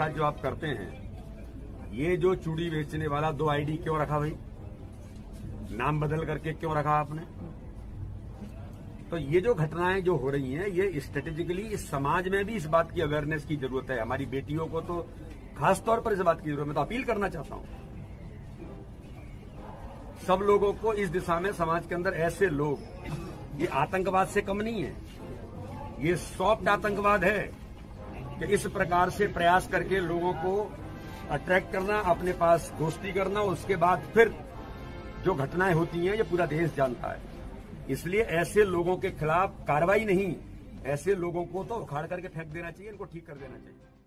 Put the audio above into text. साथ जो आप करते हैं, ये जो चूड़ी बेचने वाला 2 आईडी क्यों रखा भाई? नाम बदल करके क्यों रखा आपने? तो ये जो घटनाएं जो हो रही हैं, ये स्ट्रेटेजिकली इस समाज में भी इस बात की अवेयरनेस की जरूरत है। हमारी बेटियों को तो खास तौर पर इस बात की जरूरत है। मैं तो अपील करना चाहता हूं सब लोगों को इस दिशा में, समाज के अंदर ऐसे लोग, ये आतंकवाद से कम नहीं है, ये सॉफ्ट आतंकवाद है कि इस प्रकार से प्रयास करके लोगों को अट्रैक्ट करना, अपने पास दोस्ती करना, उसके बाद फिर जो घटनाएं होती हैं ये पूरा देश जानता है। इसलिए ऐसे लोगों के खिलाफ कार्रवाई नहीं, ऐसे लोगों को तो उखाड़ करके फेंक देना चाहिए, इनको ठीक कर देना चाहिए।